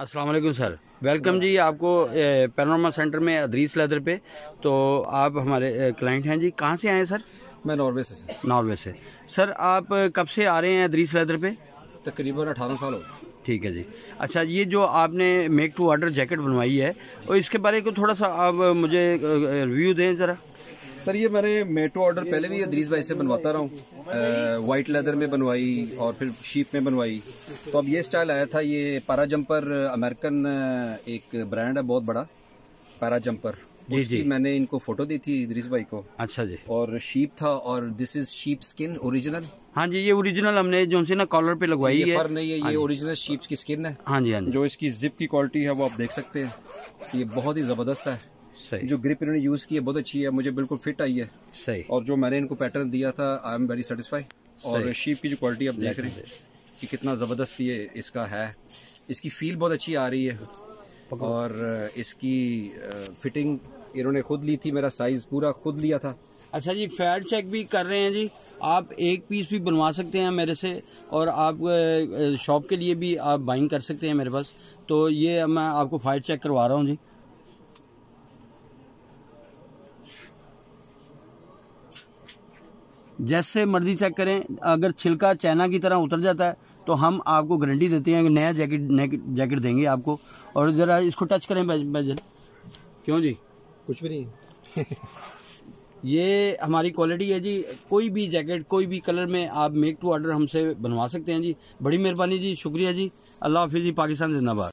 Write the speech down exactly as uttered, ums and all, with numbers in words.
अस्सलाम वालेकुम sir, welcome जी आपको पैनोरमा सेंटर में इद्रीस लेदर पे। तो आप हमारे क्लाइंट हैं जी, कहाँ से आए हैं सर? मैं नॉर्वे से सर। नॉर्वे से सर, आप कब से आ रहे हैं इद्रीस लेदर पे? तकरीबन अठारह साल हो। ठीक है जी। अच्छा, ये जो आपने मेक टू ऑर्डर जैकेट बनवाई है और इसके बारे में थोड़ा सा आप मुझे रिव्यू दें ज़रा। सर, ये मैंने मेक टू ऑर्डर पहले भी इद्रीस भाई से बनवाता रहा हूँ। वाइट लेदर में बनवाई और फिर शीप में बनवाई, तो अब ये स्टाइल आया था। ये पाराजम्पर अमेरिकन एक ब्रांड है बहुत बड़ा, पाराजम्पर, उसकी मैंने इनको फोटो दी थी इद्रीस भाई को। अच्छा जी। और शीप था, और this is sheep skin original. हाँ जी, ये ओरिजिनल हमने जो ना कॉलर पे लगवाई है, ये फर नहीं है, ये ओरिजिनल शीप की स्किन है। हाँ जी हाँ जी। जो इसकी जिप की क्वालिटी है वो आप देख सकते हैं, ये बहुत ही ज़बरदस्त है। सही। जो ग्रिप इन्होंने यूज़ की है बहुत अच्छी है, मुझे बिल्कुल फिट आई है। सही। और जो मैंने इनको पैटर्न दिया था, आई एम वेरी सेटिस्फाई। और शीप की जो क्वालिटी आप देख रहे हैं कि कितना ज़बरदस्त ये इसका है, इसकी फील बहुत अच्छी आ रही है। और इसकी फिटिंग इन्होंने खुद ली थी, मेरा साइज़ पूरा खुद लिया था। अच्छा जी, फैट चेक भी कर रहे हैं जी। आप एक पीस भी बनवा सकते हैं मेरे से, और आप शॉप के लिए भी आप बाइंग कर सकते हैं मेरे पास। तो ये मैं आपको फैट चेक करवा रहा हूँ जी। जैसे मर्जी चेक करें, अगर छिलका चाइना की तरह उतर जाता है तो हम आपको गारंटी देते हैं कि नया जैकेट जैकेट देंगे आपको। और ज़रा इसको टच करें भाई। क्यों जी? कुछ भी नहीं। ये हमारी क्वालिटी है जी। कोई भी जैकेट कोई भी कलर में आप मेक टू ऑर्डर हमसे बनवा सकते हैं जी। बड़ी मेहरबानी जी, शुक्रिया जी। अल्लाह हाफिज़ जी। पाकिस्तान जिंदाबाद।